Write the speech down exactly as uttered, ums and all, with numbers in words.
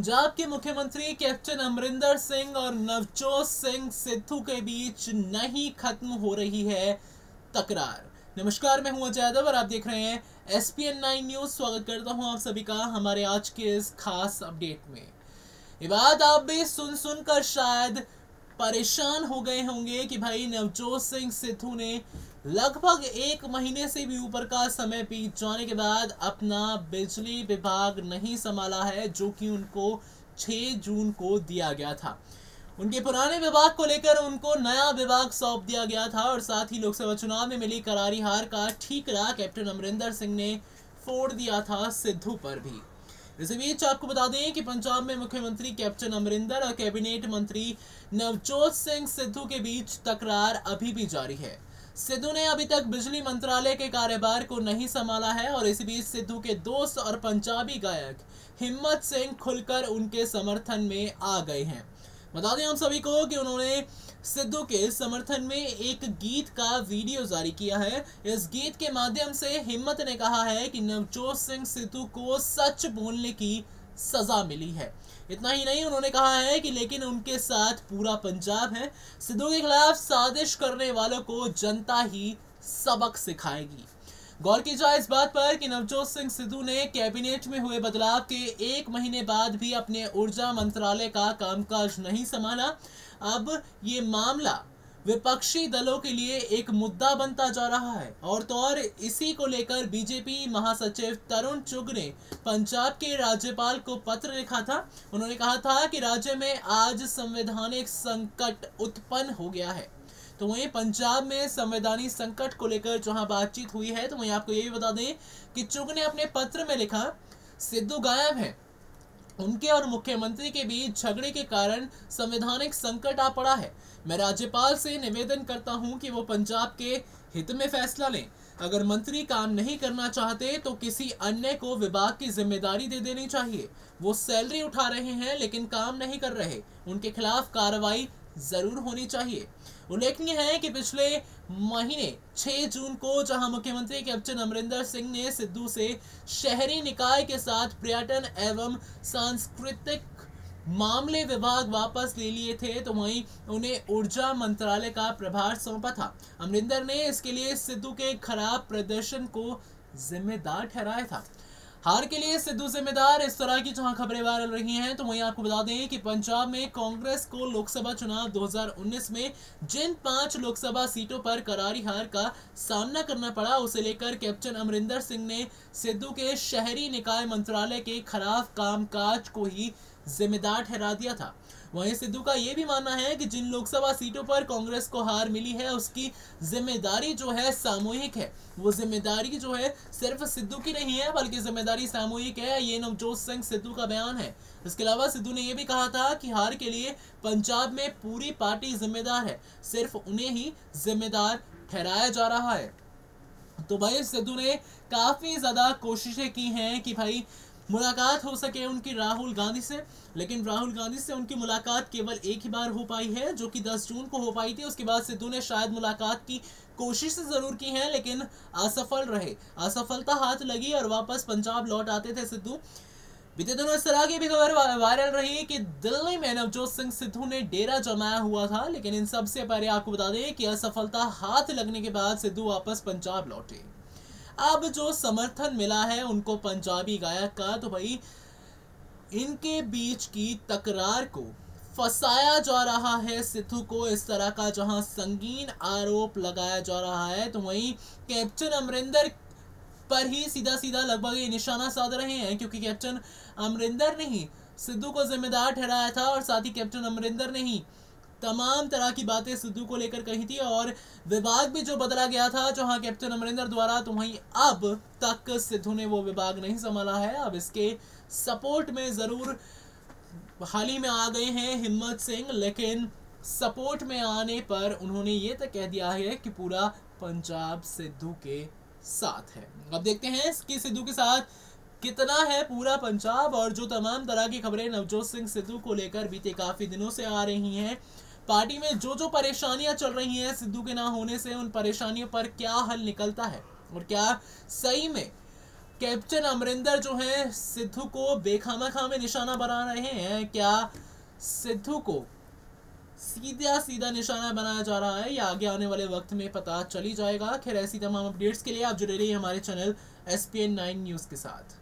पंजाब के मुख्यमंत्री कैप्टन अमरिंदर सिंह और नवजोत सिंह सिद्धू के बीच नहीं खत्म हो रही है तकरार। नमस्कार, मैं हूं अजय दवर, आप देख रहे हैं S P N nine news. स्वागत करता हूं आप सभी का हमारे आज के इस खास अपडेट में। ये बात आप भी सुन सुन कर शायद परेशान हो गए होंगे कि भाई नवजोत सिंह सिद्धू ने लगभग एक महीने से भी ऊपर का समय बीत जाने के बाद अपना बिजली विभाग नहीं संभाला है, जो कि उनको छह जून को दिया गया था। उनके पुराने विभाग को लेकर उनको नया विभाग सौंप दिया गया था और साथ ही लोकसभा चुनाव में मिली करारी हार का ठीकरा कैप्टन अमरिंदर सिंह ने फोड़ दिया था सिद्धू पर भी। इसी बीच आपको बता दें कि पंजाब में मुख्यमंत्री कैप्टन अमरिंदर और कैबिनेट मंत्री नवजोत सिंह सिद्धू के बीच तकरार अभी भी जारी है। सिद्धू ने अभी तक बिजली मंत्रालय के कार्यभार को नहीं संभाला है और इसी बीच सिद्धू के दोस्त और पंजाबी गायक हिम्मत सिंह खुलकर उनके समर्थन में आ गए हैं। बता दें हम सभी को कि उन्होंने सिद्धू के समर्थन में एक गीत का वीडियो जारी किया है। इस गीत के माध्यम से हिम्मत ने कहा है कि नवजोत सिंह सिद्धू को सच बोलने की सजा मिली है। इतना ही नहीं, उन्होंने कहा है कि लेकिन उनके साथ पूरा पंजाब है, सिद्धू के खिलाफ साजिश करने वालों को जनता ही सबक सिखाएगी। गौर की जाए इस बात पर कि नवजोत सिंह सिद्धू ने कैबिनेट में हुए बदलाव के एक महीने बाद भी अपने ऊर्जा मंत्रालय का कामकाज नहीं संभाला। अब ये मामला विपक्षी दलों के लिए एक मुद्दा बनता जा रहा है और तो और इसी को लेकर बीजेपी महासचिव तरुण चुघ ने पंजाब के राज्यपाल को पत्र लिखा था। उन्होंने कहा था कि राज्य में आज संवैधानिक संकट उत्पन्न हो गया है। तो वहीं पंजाब में संवैधानिक संकट को लेकर जहां बातचीत हुई है, तो वहीं आपको ये भी बता दें कि चुघ ने अपने पत्र में लिखा, सिद्धू गायब है, उनके और मुख्यमंत्री के बीच झगड़े के कारण संवैधानिक संकट आ पड़ा है। मैं राज्यपाल से निवेदन करता हूं कि वो पंजाब के हित में फैसला लें। अगर मंत्री काम नहीं करना चाहते तो किसी अन्य को विभाग की जिम्मेदारी दे देनी चाहिए। वो सैलरी उठा रहे हैं लेकिन काम नहीं कर रहे, उनके खिलाफ कार्रवाई जरूर होनी चाहिए। उल्लेखनीय है कि पिछले महीने छह जून को जहां मुख्यमंत्री कैप्टन अमरिंदर सिंह ने सिद्धू से शहरी निकाय के साथ पर्यटन एवं सांस्कृतिक मामले विभाग वापस ले लिए थे, तो वहीं उन्हें ऊर्जा मंत्रालय का प्रभार सौंपा था। अमरिंदर ने इसके लिए सिद्धू के खराब प्रदर्शन को जिम्मेदार ठहराया था। हार के लिए सिद्धू जिम्मेदार, इस तरह की जहां खबरें वायरल रही हैं, तो वहीं आपको बता दें कि पंजाब में कांग्रेस को लोकसभा चुनाव दो हज़ार उन्नीस में जिन पांच लोकसभा सीटों पर करारी हार का सामना करना पड़ा, उसे लेकर कैप्टन अमरिंदर सिंह ने सिद्धू के शहरी निकाय मंत्रालय के खराब कामकाज को ही जिम्मेदार ठहरा दिया था। वहीं सिद्धू का ये भी मानना है कि जिन लोकसभा सीटों पर कांग्रेस को हार मिली है, उसकी जिम्मेदारी जो है सामूहिक है। वो जिम्मेदारी जो है सिर्फ सिद्धू की नहीं है, बल्कि जिम्मेदारी सामूहिक है। ये नवजोत सिंह सिद्धू का बयान है। इसके अलावा सिद्धू ने यह भी कहा था कि हार के लिए पंजाब में पूरी पार्टी जिम्मेदार है, सिर्फ उन्हें ही जिम्मेदार ठहराया जा रहा है। तो भाई सिद्धू ने काफ़ी ज़्यादा कोशिशें की हैं कि भाई मुलाकात हो सके उनकी राहुल गांधी से, लेकिन राहुल गांधी से उनकी मुलाकात केवल एक ही बार हो पाई है, जो कि दस जून को हो पाई थी। उसके बाद सिद्धू ने शायद मुलाकात की कोशिश ज़रूर की है लेकिन असफल रहे, असफलता हाथ लगी और वापस पंजाब लौट आते थे सिद्धू। बीते दिनों इस तरह की भी खबर वायरल रही कि दिल्ली में नवजोत सिंह सिद्धू ने डेरा जमाया हुआ था, लेकिन इन सबसे पहले आपको बता दें कि असफलता हाथ लगने के बाद सिद्धू वापस पंजाब लौटे। अब जो समर्थन मिला है उनको पंजाबी गायक का, तो भाई इनके बीच की तकरार को फंसाया जा रहा है। सिद्धू को इस तरह का जहां संगीन आरोप लगाया जा रहा है, तो वहीं कैप्टन अमरिंदर पर ही सीधा सीधा लगभग ये निशाना साध रहे हैं, क्योंकि कैप्टन अमरिंदर ने ही सिद्धू को जिम्मेदार ठहराया था और साथ ही कैप्टन अमरिंदर ने ही तमाम तरह की बातें सिद्धू को लेकर कही थी और विभाग भी जो बदला गया था जहां कैप्टन अमरिंदर द्वारा, तो वहीं अब तक सिद्धू ने वो विभाग नहीं संभाला है। अब इसके सपोर्ट में ज़रूर हाल ही में आ गए हैं हिम्मत सिंह, लेकिन सपोर्ट में आने पर उन्होंने ये तक कह दिया है कि पूरा पंजाब सिद्धू के साथ है। अब देखते हैं कि सिद्धू के साथ कितना है पूरा पंजाब। और जो तमाम तरह की खबरें नवजोत सिंह सिद्धू को लेकर बीते काफ़ी दिनों से आ रही हैं, पार्टी में जो जो परेशानियां चल रही हैं सिद्धू के ना होने से, उन परेशानियों पर क्या हल निकलता है और क्या सही में कैप्टन अमरिंदर जो हैं सिद्धू को बेखामा खामे निशाना बना रहे हैं। क्या सिद्धू को सीधा सीधा निशाना बनाया जा रहा है, या आगे आने वाले वक्त में पता चली जाएगा। खैर ऐसी तमाम अपडेट्स के लिए आप जुड़े रहिए हमारे channel S P N nine news के साथ।